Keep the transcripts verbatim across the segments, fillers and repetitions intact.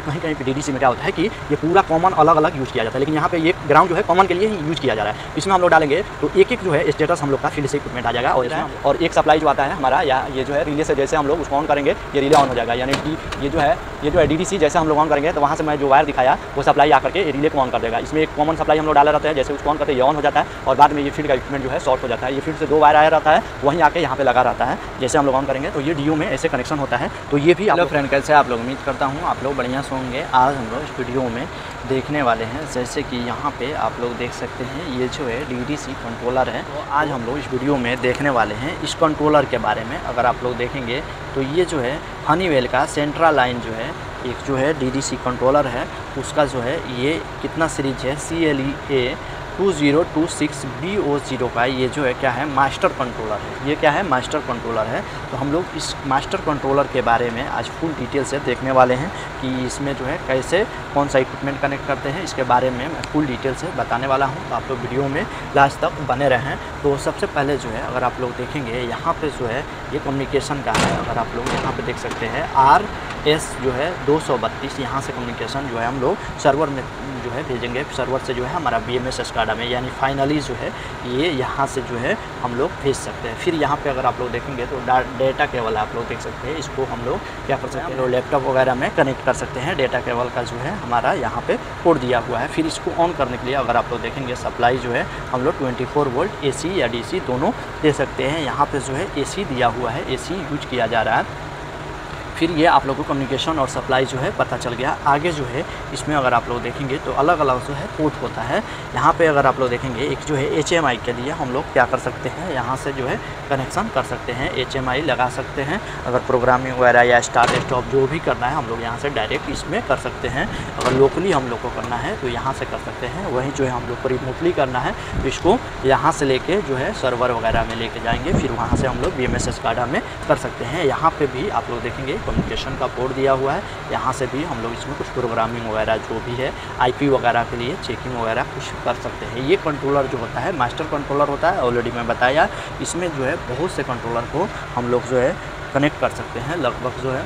कहीं कहीं पे डीडीसी में क्या होता है कि ये पूरा कॉमन अलग अलग यूज़ किया जाता है, लेकिन यहाँ पे ये ग्राउंड जो है कॉमन के लिए ही यूज़ किया जा रहा है। इसमें हम लोग डालेंगे तो एक एक जो है स्टेटस हम लोग का फील्ड से इक्विपमेंट आ जाएगा, और इसमें और एक सप्लाई जो आता है हमारा, या ये जो है रिले से जैसे हम लोग उसको ऑन करेंगे ये रिले ऑन हो जाएगा, यानी कि ये जो है ये जो है डीडीसी जैसे हम लोग ऑन करेंगे तो वहाँ से मैं जो वायर दिखाया वो सप्लाई आकर के रिले को ऑन कर देगा। इसमें एक कॉमन सप्लाई हम लोग डाला रहता है, जैसे उसको ऑन करते ये ऑन हो जाता है, और बाद में ये फील्ड का इक्विपमेंट जो है शॉर्ट हो जाता है। ये फील्ड से दो वायर आया रहता है, वहीं आके यहाँ पे लगा रहता है, जैसे हम लोग ऑन करेंगे तो ये डीओ में ऐसे कनेक्शन होता है। तो ये भी आप लोग फ्रेंड कैसे आप लोग उम्मीद करता हूँ आप लोग बढ़िया होंगे। आज हम लोग स्टूडियो में देखने वाले हैं, जैसे कि यहाँ पे आप लोग देख सकते हैं ये जो है डीडीसी कंट्रोलर है। तो आज हम लोग स्टूडियो में देखने वाले हैं इस कंट्रोलर के बारे में। अगर आप लोग देखेंगे तो ये जो है हनीवेल का सेंट्रालाइन जो है एक जो है डीडीसी कंट्रोलर है, उसका जो है ये कितना सीरीज है C L E A two zero two six B O zero का ये जो है क्या है मास्टर कंट्रोलर है। ये क्या है मास्टर कंट्रोलर है। तो हम लोग इस मास्टर कंट्रोलर के बारे में आज फुल डिटेल से देखने वाले हैं कि इसमें जो है कैसे कौन सा इक्विपमेंट कनेक्ट करते हैं, इसके बारे में मैं फुल डिटेल से बताने वाला हूं। तो आप लोग वीडियो में लास्ट तक बने रहें। तो सबसे पहले जो है अगर आप लोग देखेंगे यहाँ पर जो है ये कम्युनिकेशन का है। अगर आप लोग यहाँ पर देख सकते हैं आर एस जो है दो सौ बत्तीस, यहाँ से कम्युनिकेशन जो है हम लोग सर्वर में जो है भेजेंगे, सर्वर से जो है हमारा बी एम एस एस्काडा में, यानी फाइनली जो है ये यहाँ से जो है हम लोग भेज सकते हैं। फिर यहाँ पे अगर आप लोग देखेंगे तो डेटा केबल आप लोग देख सकते हैं, इसको हम लोग क्या कर सकते हैं लैपटॉप वगैरह में कनेक्ट कर सकते हैं। डेटा केबल का जो है हमारा यहाँ पे कोड दिया हुआ है। फिर इसको ऑन करने के लिए अगर आप लोग देखेंगे सप्लाई जो है हम लोग twenty four volt A C या डी सी दोनों दे सकते हैं। यहाँ पर जो है ए सी दिया हुआ है, ए सी यूज किया जा रहा है। फिर ये आप लोगों को कम्युनिकेशन और सप्लाई जो है पता चल गया। आगे जो है इसमें अगर आप लोग देखेंगे तो अलग अलग जो है पोर्ट होता है। यहाँ पे अगर आप लोग देखेंगे एक जो है एचएमआई के लिए हम लोग क्या कर सकते हैं, यहाँ से जो है कनेक्शन कर सकते हैं, एचएमआई लगा सकते हैं। अगर प्रोग्रामिंग वगैरह या स्टार्ट स्टॉप जो भी करना है हम लोग यहाँ से डायरेक्ट इसमें कर सकते हैं। अगर लोकली हम लोग को करना है तो यहाँ से कर सकते हैं, वहीं जो है हम लोग को रिमोटली करना है तो इसको यहाँ से ले कर जो है सर्वर वगैरह में ले कर जाएंगे, फिर वहाँ से हम लोग बी एम एस एस्काडा में कर सकते हैं। यहाँ पर भी आप लोग देखेंगे कम्युनिकेशन का पोर्ट दिया हुआ है, यहाँ से भी हम लोग इसमें कुछ प्रोग्रामिंग वगैरह जो भी है आईपी वगैरह के लिए चेकिंग वगैरह कुछ कर सकते हैं। ये कंट्रोलर जो होता है मास्टर कंट्रोलर होता है, ऑलरेडी मैं बताया। इसमें जो है बहुत से कंट्रोलर को हम लोग जो है कनेक्ट कर सकते हैं। लगभग जो है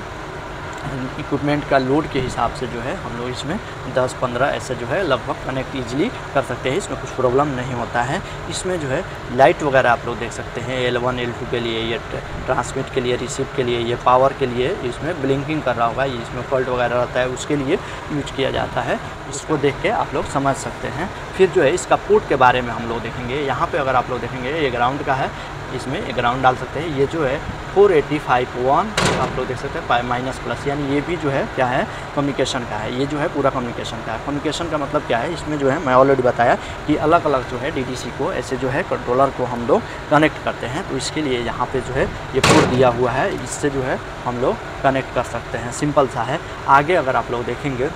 इक्विपमेंट का लोड के हिसाब से जो है हम लोग इसमें दस पंद्रह ऐसे जो है लगभग कनेक्ट इजीली कर सकते हैं, इसमें कुछ प्रॉब्लम नहीं होता है। इसमें जो है लाइट वगैरह आप लोग देख सकते हैं एल वन एल टू के लिए, ये ट्रांसमिट के लिए, रिसीव के लिए, ये पावर के लिए, इसमें ब्लिंकिंग कर रहा होगा, ये इसमें फॉल्ट वगैरह रहता है उसके लिए यूज किया जाता है। इसको देख के आप लोग समझ सकते हैं। फिर जो है इसका पोर्ट के बारे में हम लोग देखेंगे। यहाँ पर अगर आप लोग देखेंगे ये ग्राउंड का है, इसमें एक ग्राउंड डाल सकते हैं। ये जो है फोर एटी फाइव वन आप लोग देख सकते हैं माइनस प्लस, यानी ये भी जो है क्या है कम्युनिकेशन का है। ये जो है पूरा कम्युनिकेशन का है। कम्युनिकेशन का मतलब क्या है, इसमें जो है मैं ऑलरेडी बताया कि अलग अलग जो है डीडीसी को ऐसे जो है कंट्रोलर को हम लोग कनेक्ट करते हैं। तो इसके लिए यहाँ पे जो है ये पोर्ट दिया हुआ है, इससे जो है हम लोग कनेक्ट कर सकते हैं, सिंपल सा है। आगे अगर आप लोग देखेंगे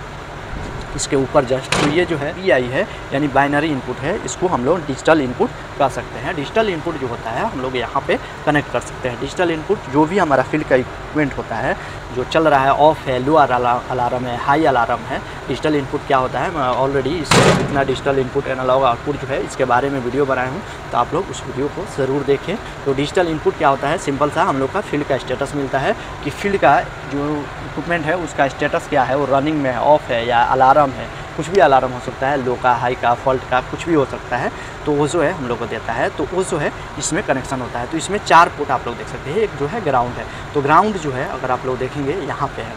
इसके ऊपर जस्ट तो ये जो है वी आई है, यानी बाइनरी इनपुट है, इसको हम लोग डिजिटल इनपुट कर सकते हैं। डिजिटल इनपुट जो होता है हम लोग यहाँ पे कनेक्ट कर सकते हैं। डिजिटल इनपुट जो भी हमारा फील्ड का इक्विपमेंट होता है जो चल रहा है, ऑफ है, लो अलार्म है, हाई अलार्म है, डिजिटल इनपुट क्या होता है मैं ऑलरेडी इसमें कितना डिजिटल इनपुट एनालॉग आउटपुट जो है इसके बारे में वीडियो बनाया हूँ, तो आप लोग उस वीडियो को ज़रूर देखें। तो डिजिटल इनपुट क्या होता है, सिंपल सा हम लोग का फील्ड का स्टेटस मिलता है कि फील्ड का जो इक्विपमेंट है उसका स्टेटस क्या है, वो रनिंग में है, ऑफ है या अलार्म है, कुछ भी अलार्म हो सकता है, लो का, हाई का, फॉल्ट का, कुछ भी हो सकता है। तो वो जो है हम लोग को देता है, तो वो जो है इसमें कनेक्शन होता है। तो इसमें चार पोर्ट आप लोग देख सकते हैं। एक जो है ग्राउंड है, तो ग्राउंड जो है अगर आप लोग देखेंगे यहाँ पे है,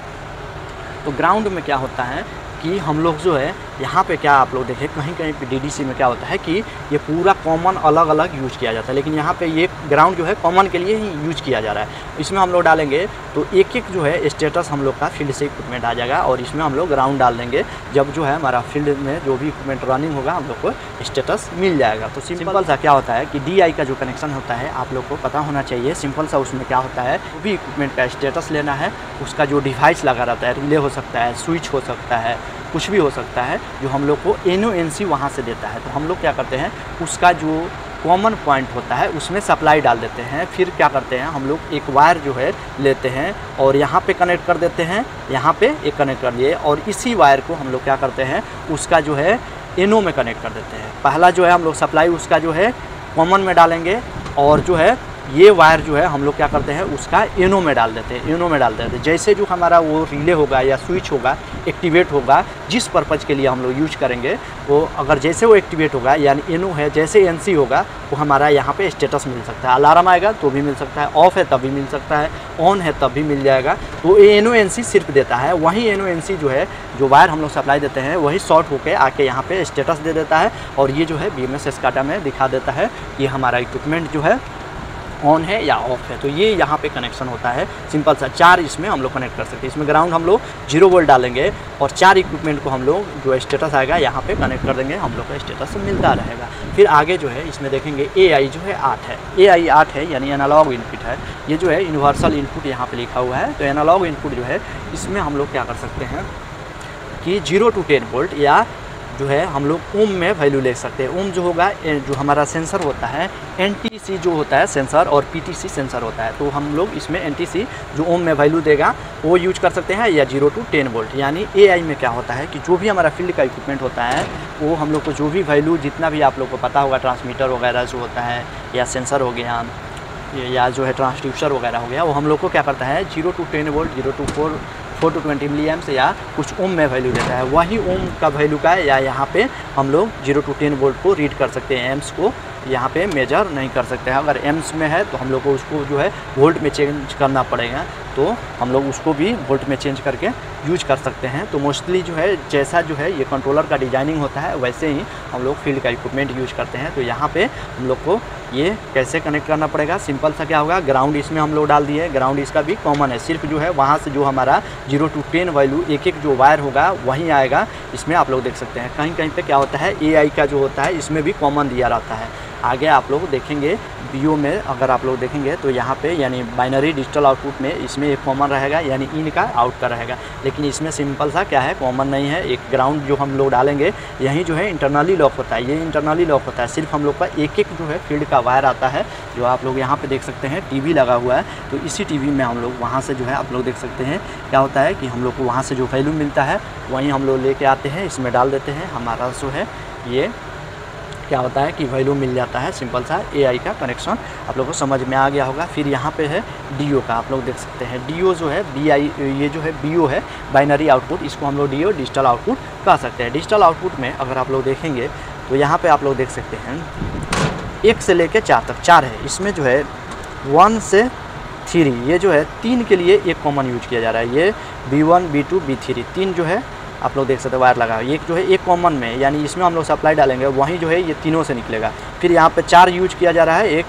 तो ग्राउंड में क्या होता है कि हम लोग जो है यहाँ पे क्या आप लोग देखें कहीं कहीं पे डीडीसी में क्या होता है कि ये पूरा कॉमन अलग अलग यूज किया जाता है, लेकिन यहाँ पे ये ग्राउंड जो है कॉमन के लिए ही यूज किया जा रहा है। इसमें हम लोग डालेंगे तो एक एक जो है स्टेटस हम लोग का फील्ड से इक्विपमेंट आ जाएगा, और इसमें हम लोग ग्राउंड डाल देंगे। जब जो है हमारा फील्ड में जो भी इक्विपमेंट रनिंग होगा हम लोग को स्टेटस मिल जाएगा। तो सिंपल सा क्या होता है कि डी आई का जो कनेक्शन होता है आप लोग को पता होना चाहिए। सिंपल सा उसमें क्या होता है, वो भी इक्विपमेंट का स्टेटस लेना है, उसका जो डिवाइस लगा रहता है, रिले हो सकता है, स्विच हो सकता है, कुछ भी हो सकता है, जो हम लोग को एन ओ एन सी वहाँ से देता है। तो हम लोग क्या करते हैं उसका जो कॉमन पॉइंट होता है उसमें सप्लाई डाल देते हैं। फिर क्या करते हैं हम लोग एक वायर जो है लेते हैं और यहाँ पे कनेक्ट कर देते हैं, यहाँ पे एक कनेक्ट कर लिए, और इसी वायर को हम लोग क्या करते हैं उसका जो है एन ओ में कनेक्ट कर देते हैं। पहला जो है हम लोग सप्लाई उसका जो है कॉमन में डालेंगे, और जो है ये वायर जो है हम लोग क्या करते हैं उसका एनओ में डाल देते हैं, एनओ में डाल देते हैं। जैसे जो हमारा वो रिले होगा या स्विच होगा एक्टिवेट होगा, जिस पर्पज़ के लिए हम लोग यूज करेंगे वो अगर जैसे वो एक्टिवेट होगा यानी एनओ है, जैसे एनसी होगा वो हमारा यहाँ पे स्टेटस मिल सकता है, अलार्म आएगा तो भी मिल सकता है, ऑफ़ है तब भी मिल सकता है, ऑन है तब भी मिल जाएगा। तो ये एनओ एनसी सिर्फ देता है, वही एनओ एनसी जो है जो वायर हम लोग सप्लाई देते हैं वही शॉर्ट होकर आके यहाँ पर स्टेटस दे देता है, और ये जो है बीएमएस एस्काडा में दिखा देता है कि हमारा इक्विपमेंट जो है ऑन है या ऑफ है। तो ये यहाँ पे कनेक्शन होता है, सिंपल सा चार इसमें हम लोग कनेक्ट कर सकते हैं। इसमें ग्राउंड हम लोग जीरो वोल्ट डालेंगे और चार इक्विपमेंट को हम लोग जो स्टेटस आएगा यहाँ पे कनेक्ट कर देंगे, हम लोग का स्टेटस मिलता रहेगा। फिर आगे जो है इसमें देखेंगे एआई जो है आठ है, एआई आठ है यानी एनालॉग इनपुट है, ये जो है यूनिवर्सल इनपुट यहाँ पर लिखा हुआ है। तो एनालॉग इनपुट जो है इसमें हम लोग क्या कर सकते हैं कि जीरो टू टेन वोल्ट या जो है हम लोग ओम में वैल्यू ले सकते हैं। ओम जो होगा जो हमारा सेंसर होता है, एनटीसी जो होता है सेंसर और पीटीसी सेंसर होता है, तो हम लोग इसमें एनटीसी जो ओम में वैल्यू देगा वो यूज कर सकते हैं, या जीरो टू टेन वोल्ट। यानी एआई में क्या होता है कि जो भी हमारा फील्ड का इक्विपमेंट होता है वो हम लोग को जो भी वैल्यू, जितना भी आप लोग को पता होगा ट्रांसमीटर वगैरह जो होता है या सेंसर हो गया या जो है ट्रांसड्यूसर वगैरह हो गया, वो हम लोग को क्या करता है zero to ten volt zero to four four to twenty milli amps या कुछ ओम में वैल्यू देता है। वही ओम का वैल्यू का या यहाँ पे हम लोग जीरो टू टेन वोल्ट को रीड कर सकते हैं, एम्स को यहाँ पे मेजर नहीं कर सकते हैं। अगर एम्स में है तो हम लोग को उसको जो है वोल्ट में चेंज करना पड़ेगा, तो हम लोग उसको भी वोल्ट में चेंज करके यूज कर सकते हैं। तो मोस्टली जो है जैसा जो है ये कंट्रोलर का डिजाइनिंग होता है वैसे ही हम लोग फील्ड का इक्विपमेंट यूज करते हैं। तो यहाँ पे हम लोग को ये कैसे कनेक्ट करना पड़ेगा, सिंपल सा क्या होगा, ग्राउंड इसमें हम लोग डाल दिए, ग्राउंड इसका भी कॉमन है, सिर्फ जो है वहाँ से जो हमारा जीरो टू टेन वैल्यू एक एक जो वायर होगा वहीं आएगा। इसमें आप लोग देख सकते हैं कहीं कहीं पे क्या होता है एआई का जो होता है इसमें भी कॉमन दिया रहता है। आगे आप लोग देखेंगे बीओ में, अगर आप लोग देखेंगे तो यहाँ पे यानी बाइनरी डिजिटल आउटपुट में इसमें एक कॉमन रहेगा यानी इन का आउट का रहेगा, लेकिन इसमें सिंपल सा क्या है कॉमन नहीं है। एक ग्राउंड जो हम लोग डालेंगे यहीं जो है इंटरनली लॉक होता है, ये इंटरनली लॉक होता है, सिर्फ हम लोग का एक एक जो है फील्ड का वायर आता है। जो आप लोग यहाँ पर देख सकते हैं टी वी लगा हुआ है, तो इसी टी वी में हम लोग वहाँ से जो है आप लोग देख सकते हैं क्या होता है कि हम लोग को वहाँ से जो वैल्यू मिलता है वहीं हम लोग लेके आते हैं, इसमें डाल देते हैं, हमारा जो है ये क्या होता है कि वैल्यू मिल जाता है। सिंपल सा एआई का कनेक्शन आप लोगों को समझ में आ गया होगा। फिर यहाँ पे है डीओ का, आप लोग देख सकते हैं डीओ जो है बीआई, ये जो है बीओ है बाइनरी आउटपुट, इसको हम लोग डीओ डिजिटल आउटपुट कह सकते हैं। डिजिटल आउटपुट में अगर आप लोग देखेंगे तो यहाँ पे आप लोग देख सकते हैं एक से लेकर चार तक, चार है इसमें जो है वन से थ्री, ये जो है तीन के लिए एक कॉमन यूज किया जा रहा है, ये B one B two B three तीन जो है आप लोग देख सकते हैं वायर लगा है। एक जो है एक कॉमन में यानी इसमें हम लोग सप्लाई डालेंगे वहीं जो है ये तीनों से निकलेगा। फिर यहाँ पे चार यूज किया जा रहा है, एक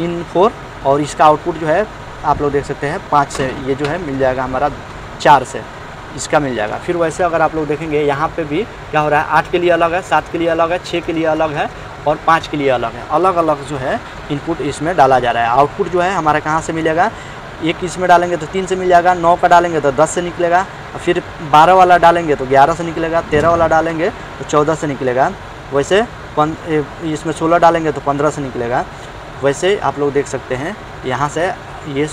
इन फोर, और इसका आउटपुट जो है आप लोग देख सकते हैं पाँच से, ये जो है मिल जाएगा हमारा चार से इसका मिल जाएगा। फिर वैसे अगर आप लोग देखेंगे यहाँ पे भी क्या हो रहा है, आठ के लिए अलग है, सात के लिए अलग है, छः के लिए अलग है और पाँच के लिए अलग है, अलग अलग जो है इनपुट इसमें डाला जा रहा है। आउटपुट जो है हमारा कहाँ से मिलेगा, एक इसमें डालेंगे तो तीन से मिल जाएगा, नौ का डालेंगे तो दस से निकलेगा, फिर बारह वाला डालेंगे तो ग्यारह से निकलेगा, तेरह वाला डालेंगे तो चौदह से निकलेगा, वैसे पन, इसमें सोलह डालेंगे तो पंद्रह से निकलेगा। वैसे आप लोग देख सकते हैं यहाँ से ये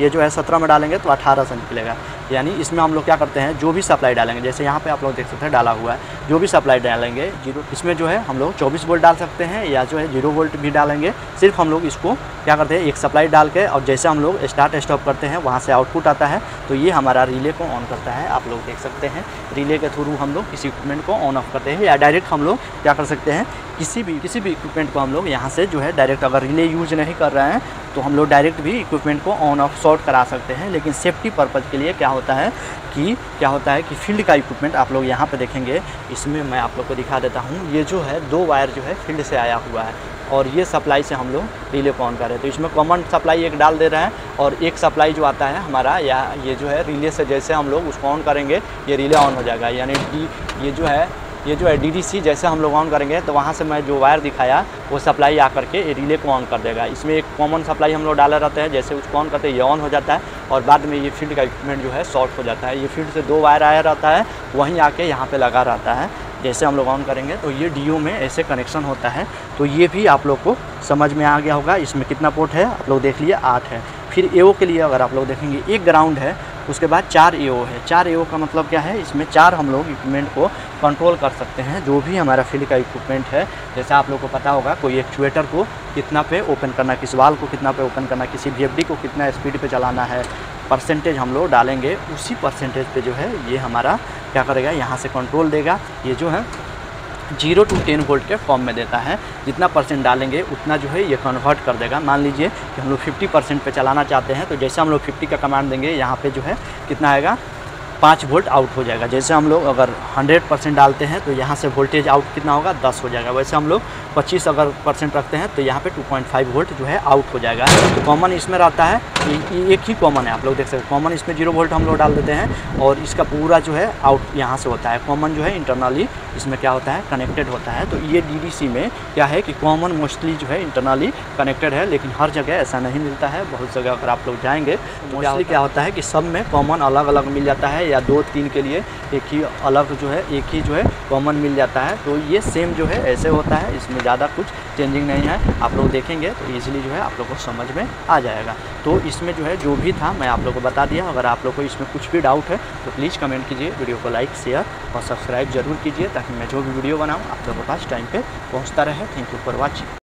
ये जो है सत्रह में डालेंगे तो अठारह से निकलेगा। यानी इसमें हम लोग क्या करते हैं जो भी सप्लाई डालेंगे, जैसे यहाँ पे आप लोग देख सकते हैं डाला हुआ है, जो भी सप्लाई डालेंगे जीरो, इसमें जो है हम लोग चौबीस वोल्ट डाल सकते हैं या जो है जीरो वोल्ट भी डालेंगे। सिर्फ हम लोग इसको क्या करते हैं एक सप्लाई डाल के, और जैसे हम लोग स्टार्ट स्टॉप करते हैं वहाँ से आउटपुट आता है, तो ये हमारा रिले को ऑन करता है। आप लोग देख सकते हैं रिले के थ्रू हम लोग किसी इक्विपमेंट को ऑन ऑफ करते हैं, या डायरेक्ट हम लोग क्या कर सकते हैं किसी भी किसी भी इक्विपमेंट को हम लोग यहाँ से जो है डायरेक्ट, अगर रिले यूज नहीं कर रहे हैं तो हम लोग डायरेक्ट भी इक्विपमेंट को ऑन ऑफ शॉर्ट करा सकते हैं। लेकिन सेफ्टी पर्पज़ के लिए क्या होता है कि क्या होता है कि फील्ड का इक्विपमेंट आप लोग यहाँ पे देखेंगे, इसमें मैं आप लोग को दिखा देता हूँ, ये जो है दो वायर जो है फील्ड से आया हुआ है और ये सप्लाई से हम लोग रिले को ऑन कर रहे हैं। तो इसमें कॉमन सप्लाई एक डाल दे रहे हैं और एक सप्लाई जो आता है हमारा या ये जो है रिले से जैसे हम लोग उसको ऑन करेंगे ये रिले ऑन हो जाएगा। यानी डी ये जो है ये जो है डीडीसी जैसे हम लोग ऑन करेंगे तो वहाँ से मैं जो वायर दिखाया वो सप्लाई आकर के रिले को ऑन कर देगा। इसमें एक कॉमन सप्लाई हम लोग डाला रहता है, जैसे उसको ऑन करते हैं ये ऑन हो जाता है और बाद में ये फील्ड का इक्विपमेंट जो है शॉर्ट हो जाता है। ये फील्ड से दो वायर आया रहता है वहीं आके यहाँ पे लगा रहता है, जैसे हम लोग ऑन करेंगे तो ये डीओ में ऐसे कनेक्शन होता है। तो ये भी आप लोग को समझ में आ गया होगा। इसमें कितना पोर्ट है आप लोग देख लिए, आठ है। फिर एओ के लिए अगर आप लोग देखेंगे एक ग्राउंड है, उसके बाद चार एओ है। चार एओ का मतलब क्या है, इसमें चार हम लोग इक्विपमेंट को कंट्रोल कर सकते हैं जो भी हमारा फील्ड का इक्विपमेंट है। जैसे आप लोग को पता होगा कोई एक्चुएटर को कितना पे ओपन करना, किस वाल को कितना पे ओपन करना, किसी डीएफडी को कितना स्पीड पे चलाना है, परसेंटेज हम लोग डालेंगे, उसी परसेंटेज पे जो है ये हमारा क्या करेगा, यहाँ से कंट्रोल देगा। ये जो है जीरो टू टेन वोल्ट के फॉर्म में देता है, जितना परसेंट डालेंगे उतना जो है ये कन्वर्ट कर देगा। मान लीजिए कि हम लोग फिफ्टी परसेंट पर चलाना चाहते हैं, तो जैसे हम लोग फिफ्टी का कमांड देंगे यहाँ पे जो है कितना आएगा, पाँच वोल्ट आउट हो जाएगा। जैसे हम लोग अगर हंड्रेड परसेंट डालते हैं तो यहाँ से वोल्टेज आउट कितना होगा, दस हो जाएगा। वैसे हम लोग पच्चीस अगर परसेंट रखते हैं तो यहाँ पे टू पॉइंट फाइव वोल्ट जो है आउट हो जाएगा। तो कॉमन इसमें रहता है, एक ही कॉमन है, आप लोग देख सकते हैं। कॉमन इसमें जीरो वोल्ट हम लोग डाल देते हैं और इसका पूरा जो है आउट यहाँ से होता है। कॉमन जो है इंटरनली इसमें क्या होता है, कनेक्टेड होता है। तो ये डीडीसी में क्या है कि कॉमन मोस्टली जो है इंटरनली कनेक्टेड है, लेकिन हर जगह ऐसा नहीं मिलता है। बहुत जगह अगर आप लोग जाएंगे तो मोस्टली क्या होता है कि सब में कॉमन अलग अलग मिल जाता है, या दो तीन के लिए एक ही अलग जो है, एक ही जो है कॉमन मिल जाता है। तो ये सेम जो है ऐसे होता है, इसमें ज़्यादा कुछ चेंजिंग नहीं है। आप लोग देखेंगे तो इजीली जो है आप लोग को समझ में आ जाएगा। तो इसमें जो है जो भी था मैं आप लोग को बता दिया। अगर आप लोग को इसमें कुछ भी डाउट है तो प्लीज़ कमेंट कीजिए, वीडियो को लाइक शेयर और सब्सक्राइब जरूर कीजिए, ताकि मैं जो भी वीडियो बनाऊँ आप लोगों के पास टाइम पे पहुँचता रहे। Thank you for watching.